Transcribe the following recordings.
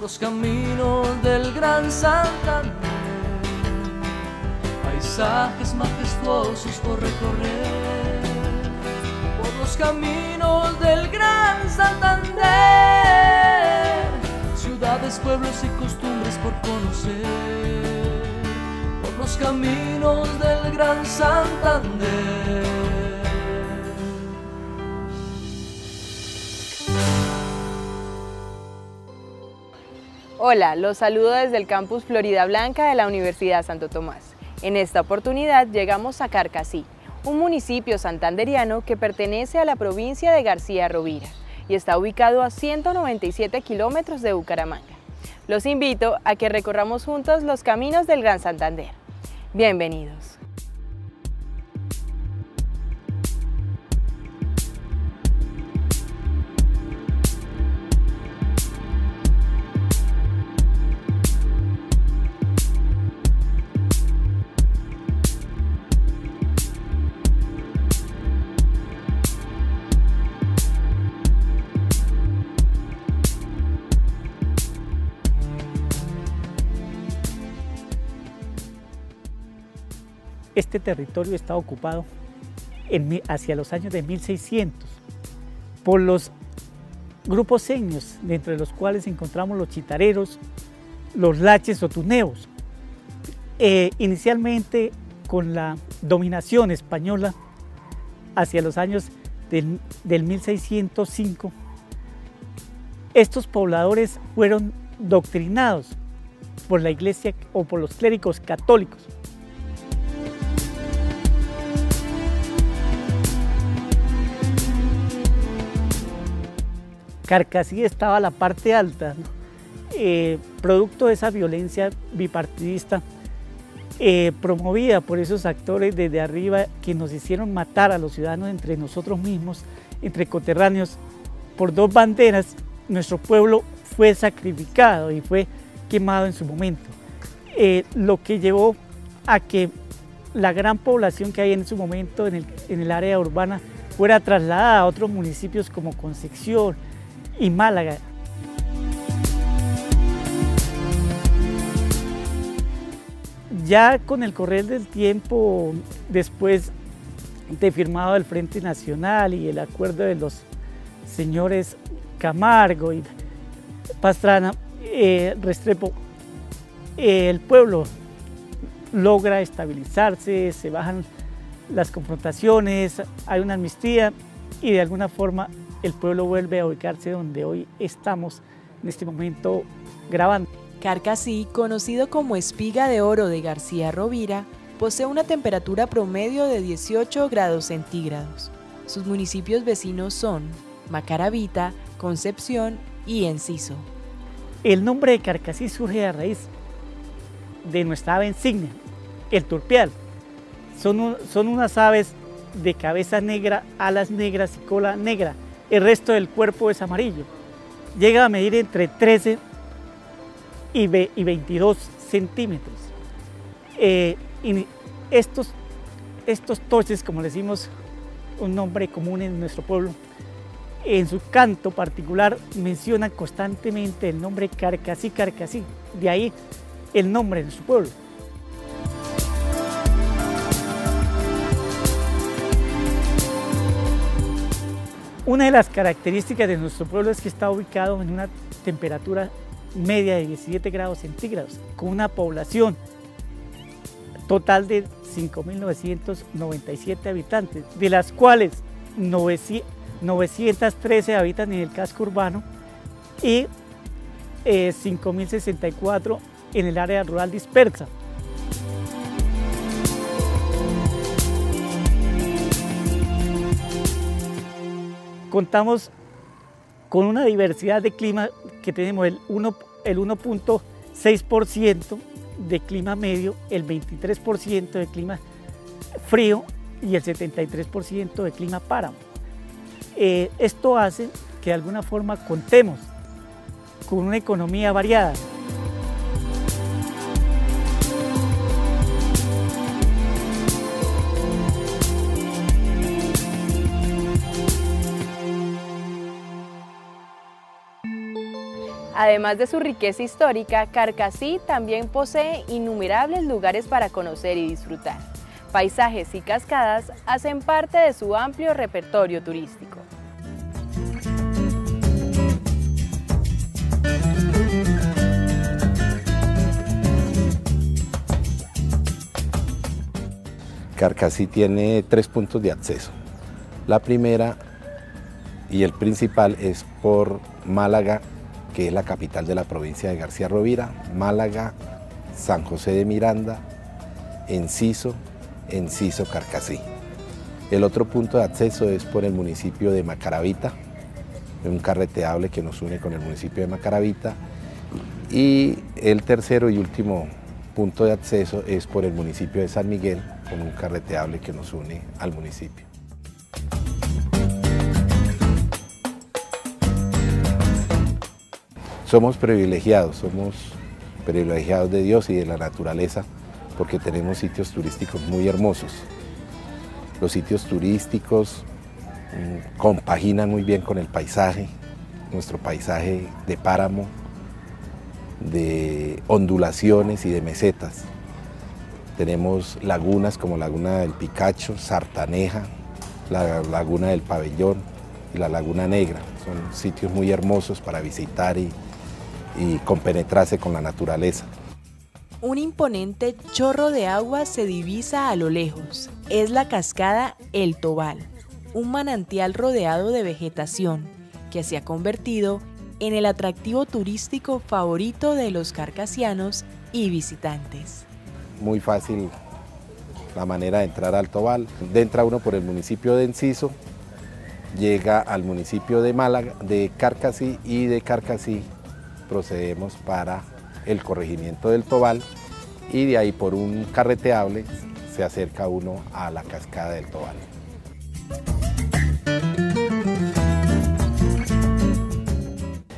Los caminos del Gran Santander, paisajes majestuosos por recorrer. Por los caminos del Gran Santander, ciudades, pueblos y costumbres por conocer. Por los caminos del Gran Santander. Hola, los saludo desde el Campus Florida Blanca de la Universidad Santo Tomás. En esta oportunidad llegamos a Carcasí, un municipio santanderiano que pertenece a la provincia de García Rovira y está ubicado a 197 kilómetros de Bucaramanga. Los invito a que recorramos juntos los caminos del Gran Santander. Bienvenidos. Este territorio está ocupado hacia los años de 1600 por los grupos seños, de entre los cuales encontramos los chitareros, los laches o tuneos. Inicialmente con la dominación española hacia los años del 1605, estos pobladores fueron doctrinados por la iglesia o por los clérigos católicos. Carcasí estaba la parte alta, ¿no? Producto de esa violencia bipartidista promovida por esos actores desde arriba que nos hicieron matar a los ciudadanos entre nosotros mismos, entre coterráneos, por dos banderas. Nuestro pueblo fue sacrificado y fue quemado en su momento, lo que llevó a que la gran población que hay en su momento en el área urbana fuera trasladada a otros municipios como Concepción y Málaga. Ya con el correr del tiempo, después de firmado el Frente Nacional y el acuerdo de los señores Camargo y Pastrana, Restrepo, el pueblo logra estabilizarse, se bajan las confrontaciones, hay una amnistía y de alguna forma el pueblo vuelve a ubicarse donde hoy estamos en este momento grabando. Carcasí, conocido como Espiga de Oro de García Rovira, posee una temperatura promedio de 18 grados centígrados. Sus municipios vecinos son Macaravita, Concepción y Enciso. El nombre de Carcasí surge a raíz de nuestra ave insignia, el turpial. Son unas aves de cabeza negra, alas negras y cola negra. El resto del cuerpo es amarillo. Llega a medir entre 13 y 22 centímetros. Y estos toches, como le decimos, un nombre común en nuestro pueblo, en su canto particular mencionan constantemente el nombre Carcasí, Carcasí. De ahí el nombre de su pueblo. Una de las características de nuestro pueblo es que está ubicado en una temperatura media de 17 grados centígrados, con una población total de 5.997 habitantes, de las cuales 913 habitan en el casco urbano y 5.064 en el área rural dispersa. Contamos con una diversidad de clima que tenemos el 1.6% de clima medio, el 23% de clima frío y el 73% de clima páramo. Esto hace que de alguna forma contemos con una economía variada. Además de su riqueza histórica, Carcasí también posee innumerables lugares para conocer y disfrutar. Paisajes y cascadas hacen parte de su amplio repertorio turístico. Carcasí tiene tres puntos de acceso. La primera y el principal es por Málaga, que es la capital de la provincia de García Rovira, Málaga, San José de Miranda, Enciso, Enciso Carcasí. El otro punto de acceso es por el municipio de Macaravita, un carreteable que nos une con el municipio de Macaravita. Y el tercero y último punto de acceso es por el municipio de San Miguel, con un carreteable que nos une al municipio. Somos privilegiados de Dios y de la naturaleza porque tenemos sitios turísticos muy hermosos. Los sitios turísticos compaginan muy bien con el paisaje, nuestro paisaje de páramo, de ondulaciones y de mesetas. Tenemos lagunas como Laguna del Picacho, Sartaneja, la Laguna del Pabellón y la Laguna Negra. Son sitios muy hermosos para visitar y compenetrarse con la naturaleza. Un imponente chorro de agua se divisa a lo lejos. Es la cascada El Tobal, un manantial rodeado de vegetación que se ha convertido en el atractivo turístico favorito de los carcasianos y visitantes. Muy fácil la manera de entrar al Tobal. Entra uno por el municipio de Enciso, llega al municipio de Málaga, de Carcasí, y de Carcasí procedemos para el corregimiento del Tobal y de ahí por un carreteable se acerca uno a la cascada del Tobal.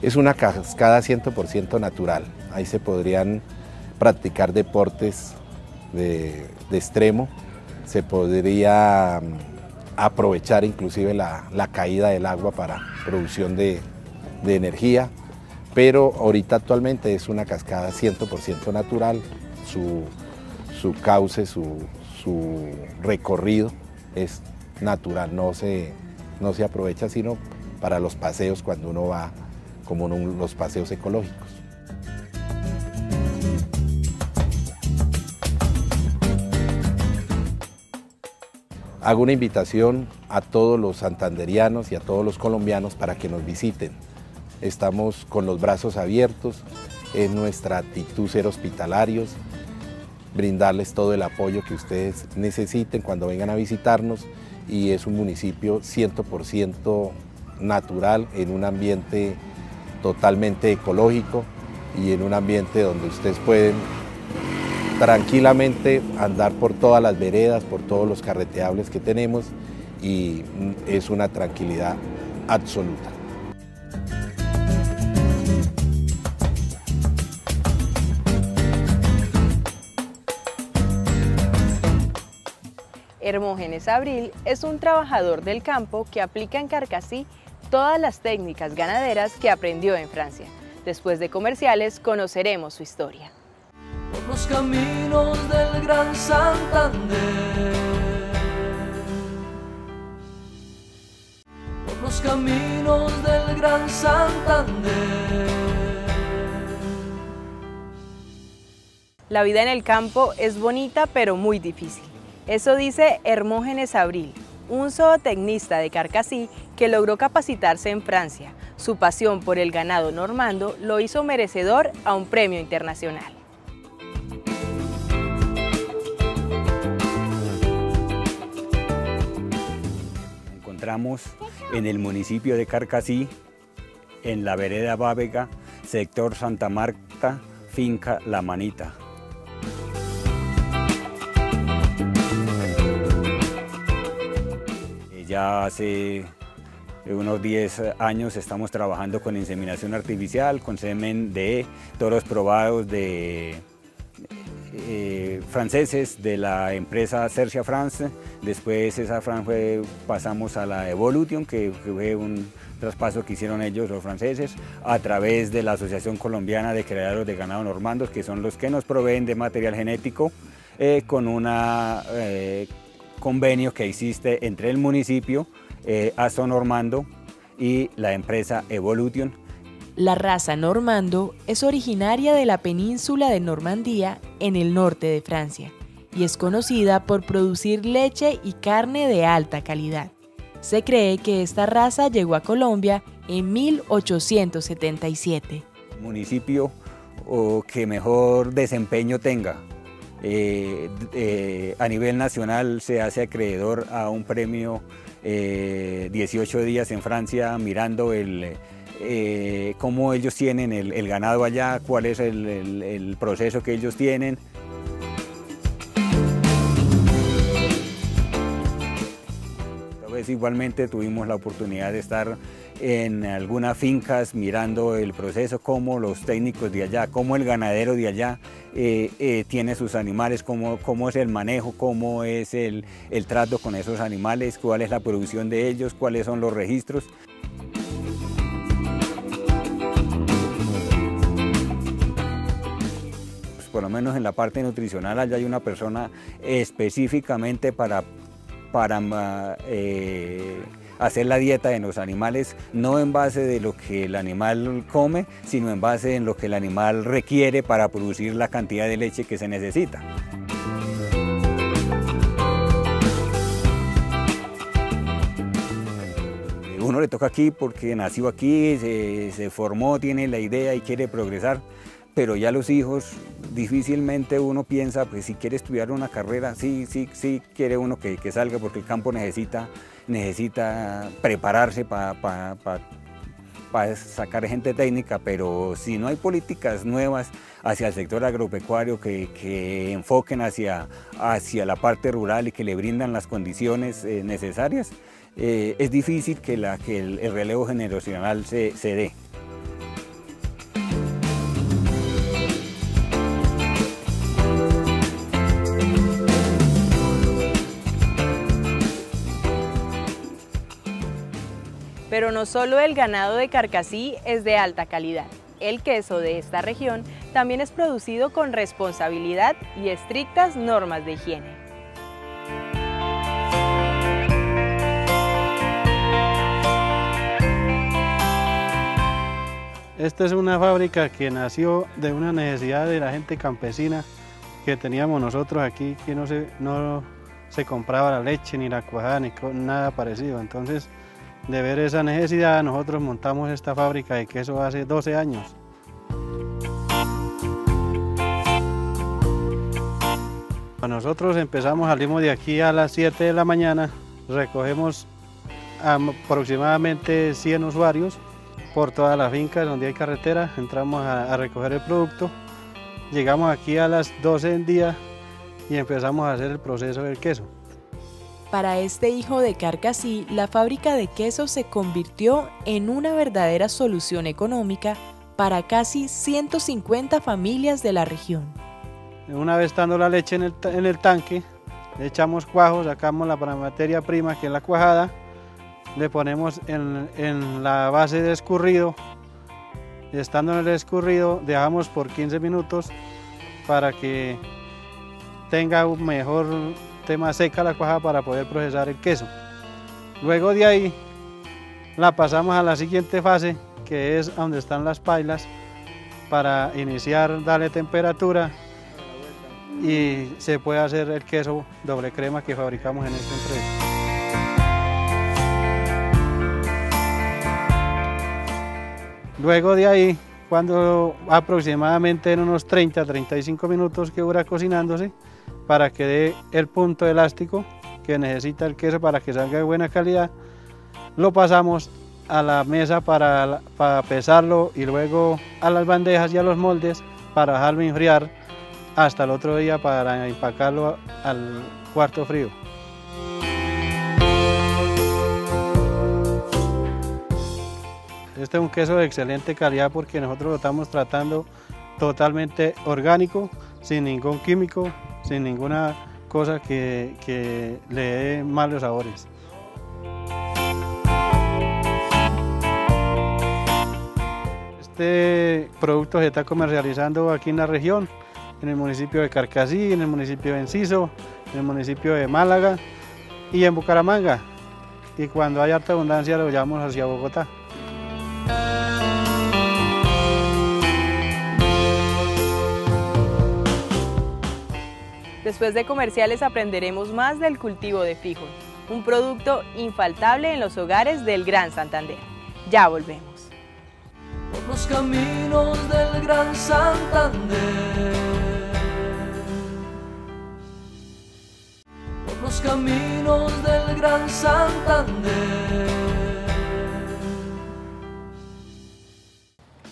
Es una cascada 100% natural, ahí se podrían practicar deportes de extremo, se podría aprovechar inclusive la caída del agua para producción de energía, pero ahorita actualmente es una cascada 100% natural, su cauce, su recorrido es natural, no se aprovecha sino para los paseos cuando uno va, como los paseos ecológicos. Hago una invitación a todos los santanderianos y a todos los colombianos para que nos visiten. Estamos con los brazos abiertos, es nuestra actitud ser hospitalarios, brindarles todo el apoyo que ustedes necesiten cuando vengan a visitarnos, y es un municipio 100% natural, en un ambiente totalmente ecológico y en un ambiente donde ustedes pueden tranquilamente andar por todas las veredas, por todos los carreteables que tenemos, y es una tranquilidad absoluta. Hermógenes Abril es un trabajador del campo que aplica en Carcasí todas las técnicas ganaderas que aprendió en Francia. Después de comerciales conoceremos su historia. Por los caminos del Gran Santander, por los caminos del Gran Santander. La vida en el campo es bonita pero muy difícil. Eso dice Hermógenes Abril, un zootecnista de Carcasí que logró capacitarse en Francia. Su pasión por el ganado normando lo hizo merecedor a un premio internacional. Encontramos en el municipio de Carcasí, en la vereda Bábega, sector Santa Marta, finca La Manita. Ya hace unos 10 años estamos trabajando con inseminación artificial, con semen de toros probados de franceses de la empresa Cercia France. Después esa France pasamos a la Evolution, que fue un traspaso que hicieron ellos, los franceses, a través de la Asociación Colombiana de Creadores de Ganado Normandos, que son los que nos proveen de material genético con un convenio que existe entre el municipio, Aso Normando, y la empresa Evolution. La raza normando es originaria de la península de Normandía, en el norte de Francia, y es conocida por producir leche y carne de alta calidad. Se cree que esta raza llegó a Colombia en 1877. Municipio que mejor desempeño tenga a nivel nacional se hace acreedor a un premio 18 días en Francia, mirando cómo ellos tienen el ganado allá, cuál es el proceso que ellos tienen. Igualmente tuvimos la oportunidad de estar en algunas fincas mirando el proceso, cómo los técnicos de allá, cómo el ganadero de allá tiene sus animales, cómo es el manejo, cómo es el trato con esos animales, cuál es la producción de ellos, cuáles son los registros. Pues por lo menos en la parte nutricional allá hay una persona específicamente para hacer la dieta de los animales, no en base de lo que el animal come, sino en base en lo que el animal requiere para producir la cantidad de leche que se necesita. Uno le toca aquí porque nació aquí, se formó, tiene la idea y quiere progresar, pero ya los hijos, difícilmente uno piensa, pues si quiere estudiar una carrera, sí quiere uno que salga, porque el campo necesita prepararse para sacar gente técnica, pero si no hay políticas nuevas hacia el sector agropecuario que enfoquen hacia la parte rural y que le brindan las condiciones necesarias, es difícil que el relevo generacional se dé. Pero no solo el ganado de Carcasí es de alta calidad. El queso de esta región también es producido con responsabilidad y estrictas normas de higiene. Esta es una fábrica que nació de una necesidad de la gente campesina que teníamos nosotros aquí, que no se compraba la leche, ni la cuajada, ni nada parecido. Entonces, de ver esa necesidad, nosotros montamos esta fábrica de queso hace 12 años. Nosotros salimos de aquí a las 7 de la mañana, recogemos aproximadamente 100 usuarios por todas las fincas donde hay carretera, entramos a recoger el producto, llegamos aquí a las 12 del día y empezamos a hacer el proceso del queso. Para este hijo de Carcasí, la fábrica de queso se convirtió en una verdadera solución económica para casi 150 familias de la región. Una vez estando la leche en el tanque, le echamos cuajo, sacamos la materia prima que es la cuajada, le ponemos en la base de escurrido, y estando en el escurrido dejamos por 15 minutos para que tenga un mejor tema seca la cuajada para poder procesar el queso. Luego de ahí la pasamos a la siguiente fase, que es donde están las pailas, para iniciar, darle temperatura y se puede hacer el queso doble crema que fabricamos en esta empresa. Luego de ahí, cuando aproximadamente en unos 30-35 minutos que dura cocinándose, para que dé el punto elástico que necesita el queso para que salga de buena calidad, lo pasamos a la mesa para pesarlo y luego a las bandejas y a los moldes para dejarlo enfriar hasta el otro día para empacarlo al cuarto frío. Este es un queso de excelente calidad porque nosotros lo estamos tratando totalmente orgánico, sin ningún químico, sin ninguna cosa que le dé malos sabores. Este producto se está comercializando aquí en la región, en el municipio de Carcasí, en el municipio de Enciso, en el municipio de Málaga y en Bucaramanga. Y cuando hay alta abundancia lo llevamos hacia Bogotá. Después de comerciales aprenderemos más del cultivo de frijol, un producto infaltable en los hogares del Gran Santander. Ya volvemos. Por los caminos del Gran Santander. Por los caminos del Gran Santander.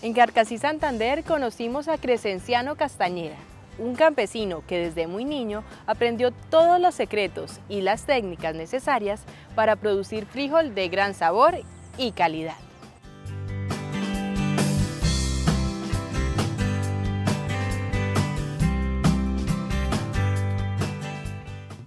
En Carcasí, Santander, conocimos a Crescenciano Castañeda, un campesino que desde muy niño aprendió todos los secretos y las técnicas necesarias para producir frijol de gran sabor y calidad.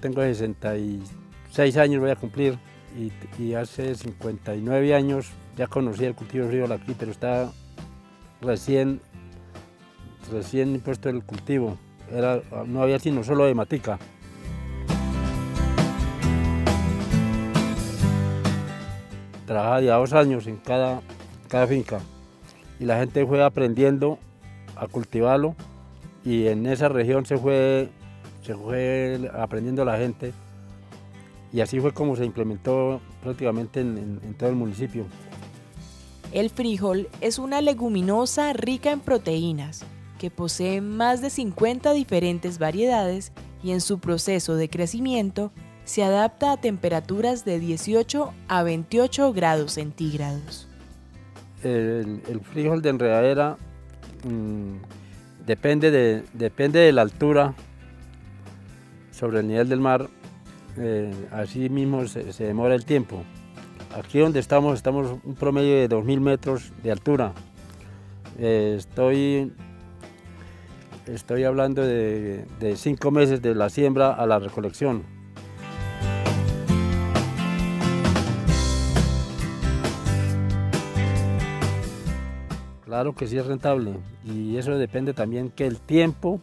Tengo 66 años, voy a cumplir, y hace 59 años ya conocí el cultivo de frijol aquí, pero está recién puesto el cultivo. No había sino solo de matica. Trabajaba ya 2 años en cada finca y la gente fue aprendiendo a cultivarlo, y en esa región se fue aprendiendo la gente, y así fue como se implementó prácticamente en todo el municipio. El frijol es una leguminosa rica en proteínas, que posee más de 50 diferentes variedades, y en su proceso de crecimiento se adapta a temperaturas de 18 a 28 grados centígrados. El frijol de enredadera depende de la altura sobre el nivel del mar, así mismo se demora el tiempo. Aquí donde estamos un promedio de 2.000 metros de altura. Estoy hablando de 5 meses de la siembra a la recolección. Claro que sí es rentable, y eso depende también que el tiempo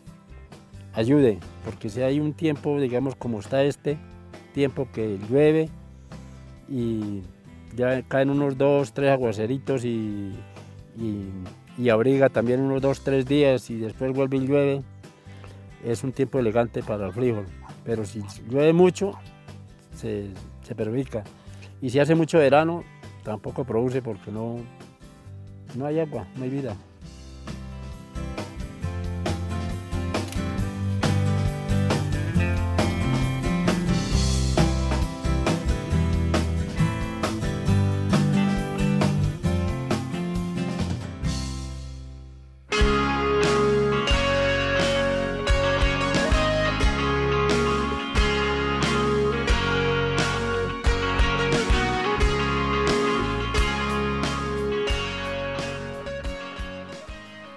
ayude, porque si hay un tiempo, digamos como está este tiempo, que llueve y ya caen unos 2, 3 aguaceritos y abriga también unos 2, 3 días, y después vuelve y llueve, es un tiempo elegante para el frijol. Pero si llueve mucho, se perjudica. Y si hace mucho verano, tampoco produce, porque no hay agua, no hay vida.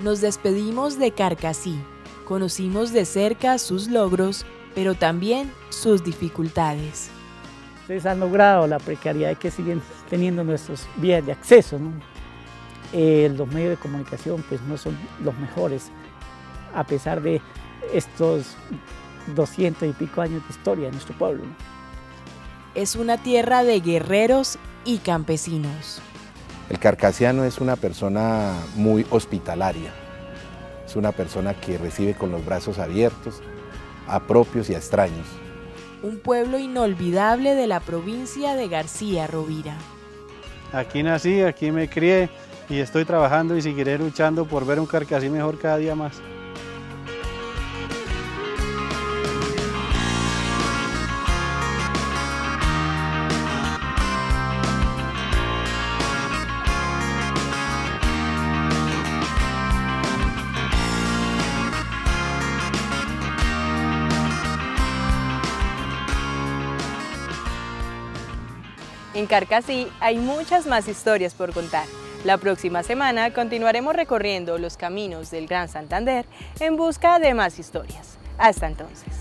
Nos despedimos de Carcasí, conocimos de cerca sus logros, pero también sus dificultades. Ustedes han logrado la precariedad que siguen teniendo nuestras vías de acceso, ¿no? Los medios de comunicación pues no son los mejores, a pesar de estos 200 y pico años de historia de nuestro pueblo, ¿no? Es una tierra de guerreros y campesinos. El carcasiano es una persona muy hospitalaria, es una persona que recibe con los brazos abiertos a propios y a extraños. Un pueblo inolvidable de la provincia de García Rovira. Aquí nací, aquí me crié, y estoy trabajando y seguiré luchando por ver un Carcasí mejor cada día más. En Carcasí hay muchas más historias por contar. La próxima semana continuaremos recorriendo los caminos del Gran Santander en busca de más historias. Hasta entonces.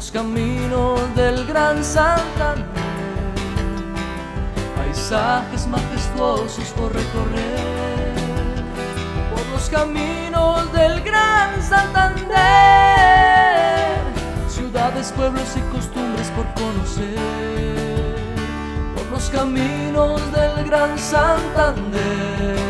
los caminos del Gran Santander, paisajes majestuosos por recorrer. Por los caminos del Gran Santander, ciudades, pueblos y costumbres por conocer. Por los caminos del Gran Santander.